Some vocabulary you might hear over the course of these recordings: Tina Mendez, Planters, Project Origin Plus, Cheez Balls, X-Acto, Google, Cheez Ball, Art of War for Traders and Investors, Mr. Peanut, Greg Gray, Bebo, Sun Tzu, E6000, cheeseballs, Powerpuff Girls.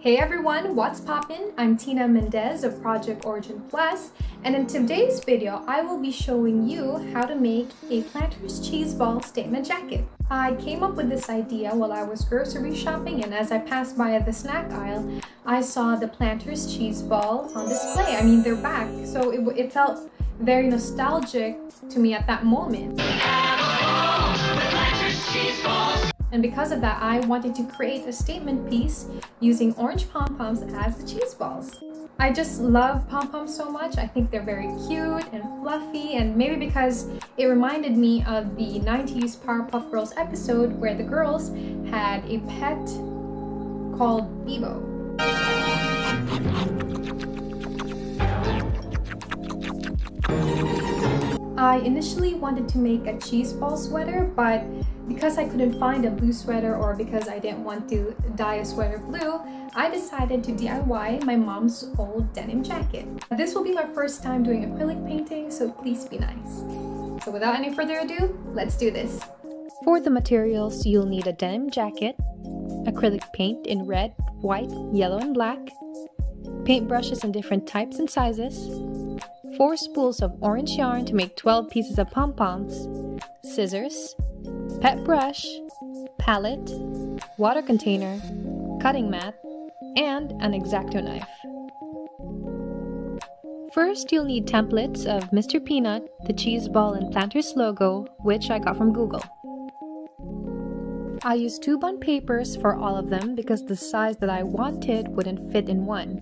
Hey everyone, what's poppin'? I'm Tina Mendez of Project Origin Plus, and in today's video, I will be showing you how to make a Planters Cheez Ball statement jacket. I came up with this idea while I was grocery shopping, and as I passed by at the snack aisle, I saw the Planters Cheez Ball on display. I mean, they're back, so it felt very nostalgic to me at that moment. And because of that, I wanted to create a statement piece using orange pom-poms as the cheese balls. I just love pom-poms so much. I think they're very cute and fluffy, and maybe because it reminded me of the 90s Powerpuff Girls episode where the girls had a pet called Bebo. I initially wanted to make a cheese ball sweater, but because I couldn't find a blue sweater, or because I didn't want to dye a sweater blue, I decided to DIY my mom's old denim jacket. This will be my first time doing acrylic painting, so please be nice. So without any further ado, let's do this. For the materials, you'll need a denim jacket, acrylic paint in red, white, yellow, and black, paint brushes in different types and sizes, 4 spools of orange yarn to make 12 pieces of pom-poms, scissors, pet brush, palette, water container, cutting mat, and an X-Acto knife. First, you'll need templates of Mr. Peanut, the cheese ball, and Planters logo, which I got from Google. I used 2 bond papers for all of them because the size that I wanted wouldn't fit in one.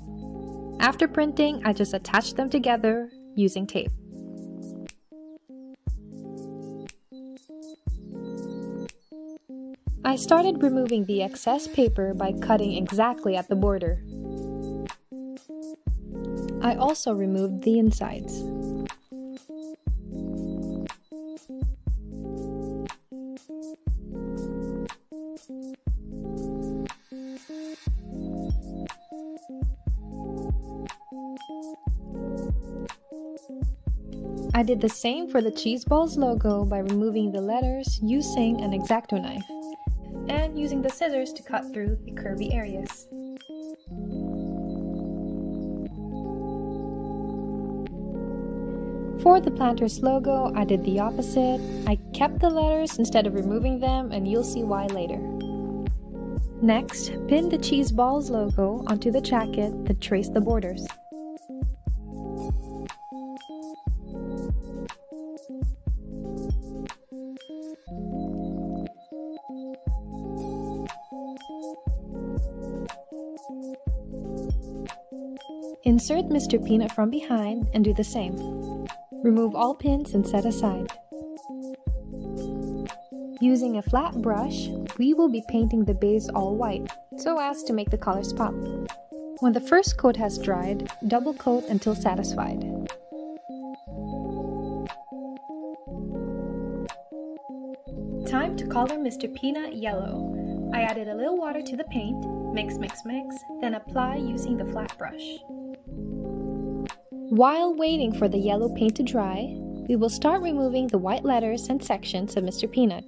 After printing, I just attached them together using tape. I started removing the excess paper by cutting exactly at the border. I also removed the insides. I did the same for the Cheez Balls logo by removing the letters using an X-Acto knife, and using the scissors to cut through the curvy areas. For the Planters logo, I did the opposite. I kept the letters instead of removing them, and you'll see why later. Next, pin the Cheez Balls logo onto the jacket and trace the borders. Insert Mr. Peanut from behind and do the same. Remove all pins and set aside. Using a flat brush, we will be painting the base all white, so as to make the colors pop. When the first coat has dried, double coat until satisfied. Time to color Mr. Peanut yellow. I added a little water to the paint, mix, then apply using the flat brush. While waiting for the yellow paint to dry, we will start removing the white letters and sections of Mr. Peanut.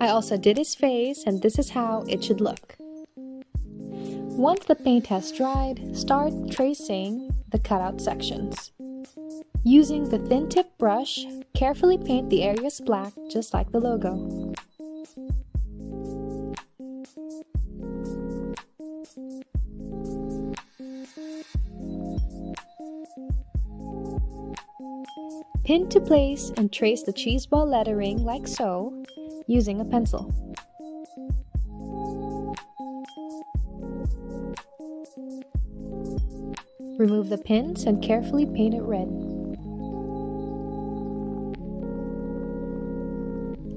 I also did his face, and this is how it should look. Once the paint has dried, start tracing the cutout sections. Using the thin tip brush, carefully paint the areas black, just like the logo. Pin to place and trace the cheese ball lettering like so, using a pencil. Remove the pins and carefully paint it red.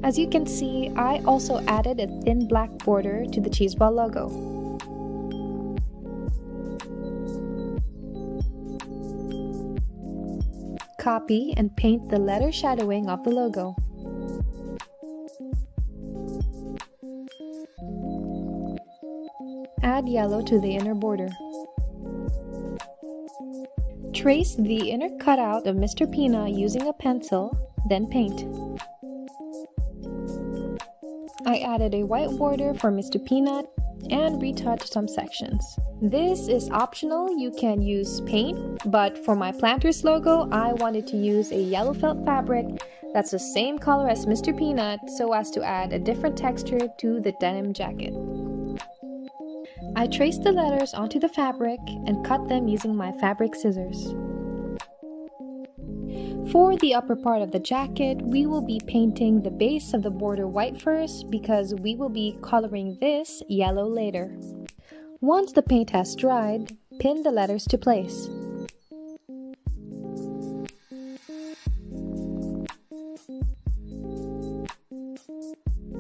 As you can see, I also added a thin black border to the cheese ball logo. Copy and paint the letter shadowing of the logo. Add yellow to the inner border. Trace the inner cutout of Mr. Peanut using a pencil, then paint. I added a white border for Mr. Peanut and retouched some sections. This is optional, you can use paint, but for my Planters logo, I wanted to use a yellow felt fabric that's the same color as Mr. Peanut so as to add a different texture to the denim jacket. I traced the letters onto the fabric and cut them using my fabric scissors. For the upper part of the jacket, we will be painting the base of the border white first because we will be coloring this yellow later. Once the paint has dried, pin the letters to place.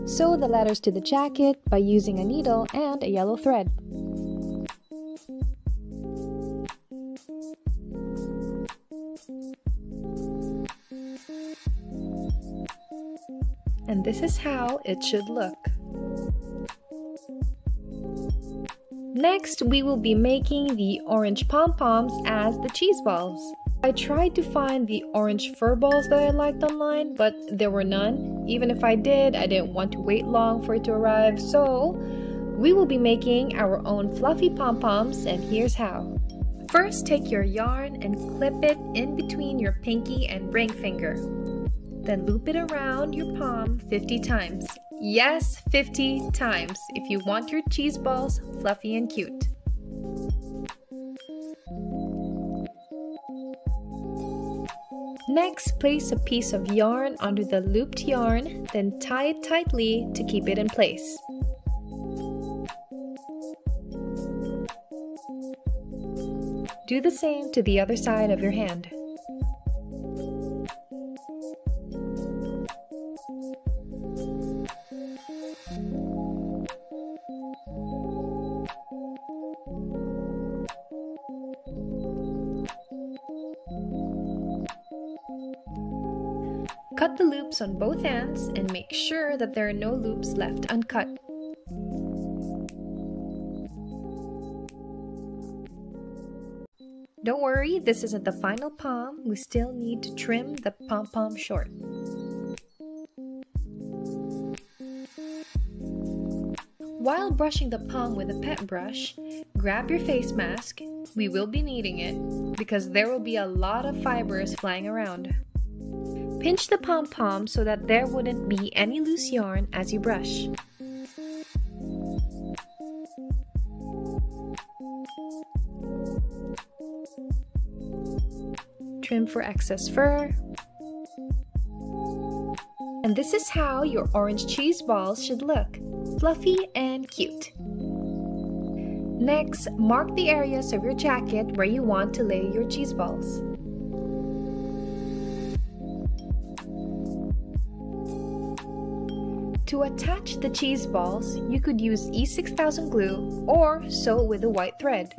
Sew the letters to the jacket by using a needle and a yellow thread. And this is how it should look. Next, we will be making the orange pom-poms as the cheese balls. I tried to find the orange fur balls that I liked online, but there were none. Even if I did, I didn't want to wait long for it to arrive, so we will be making our own fluffy pom-poms, and here's how. First, take your yarn and clip it in between your pinky and ring finger. Then loop it around your palm 50 times. Yes, 50 times if you want your cheese balls fluffy and cute. Next, place a piece of yarn under the looped yarn, then tie it tightly to keep it in place. Do the same to the other side of your hand. Cut the loops on both ends and make sure that there are no loops left uncut. Don't worry, this isn't the final pom. We still need to trim the pom-pom short. While brushing the pom with a pet brush, grab your face mask. We will be needing it because there will be a lot of fibers flying around. Pinch the pom-pom so that there wouldn't be any loose yarn as you brush. Trim for excess fur. And this is how your orange cheese balls should look, fluffy and cute. Next, mark the areas of your jacket where you want to lay your cheese balls. To attach the cheese balls, you could use E6000 glue or sew with a white thread.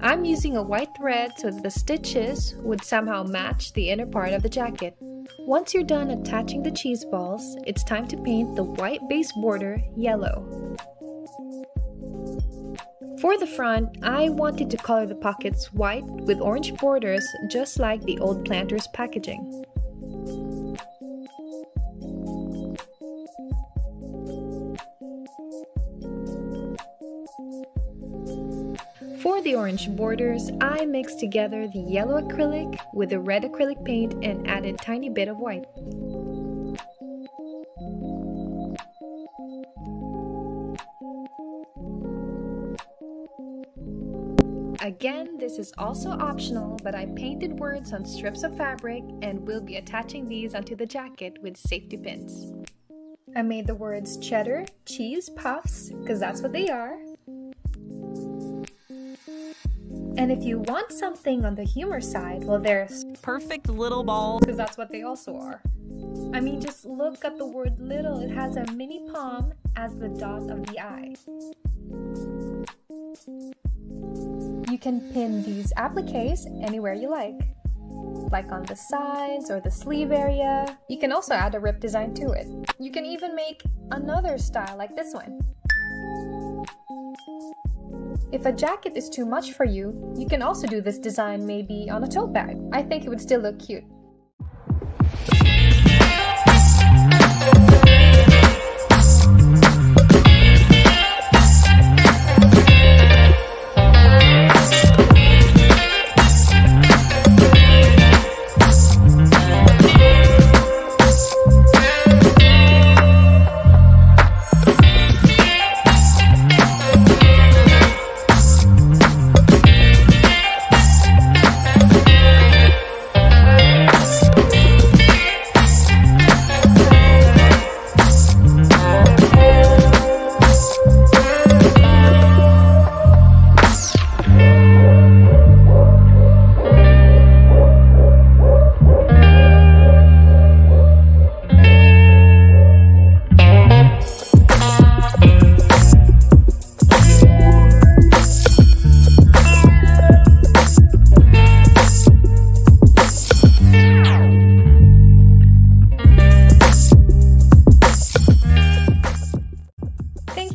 I'm using a white thread so that the stitches would somehow match the inner part of the jacket. Once you're done attaching the cheese balls, it's time to paint the white base border yellow. For the front, I wanted to color the pockets white with orange borders just like the old Planters packaging. For the orange borders, I mixed together the yellow acrylic with the red acrylic paint and added a tiny bit of white. Again, this is also optional, but I painted words on strips of fabric and will be attaching these onto the jacket with safety pins. I made the words cheddar, cheese, puffs, because that's what they are. And if you want something on the humor side, well, there's perfect little balls, because that's what they also are. I mean, just look at the word little. It has a mini palm as the dot of the eye. You can pin these appliques anywhere you like on the sides or the sleeve area. You can also add a rip design to it. You can even make another style like this one. If a jacket is too much for you, you can also do this design maybe on a tote bag. I think it would still look cute.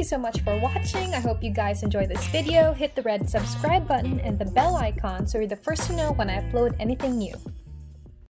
So much for watching. I hope you guys enjoyed this video. Hit the red subscribe button and the bell icon so you're the first to know when I upload anything new.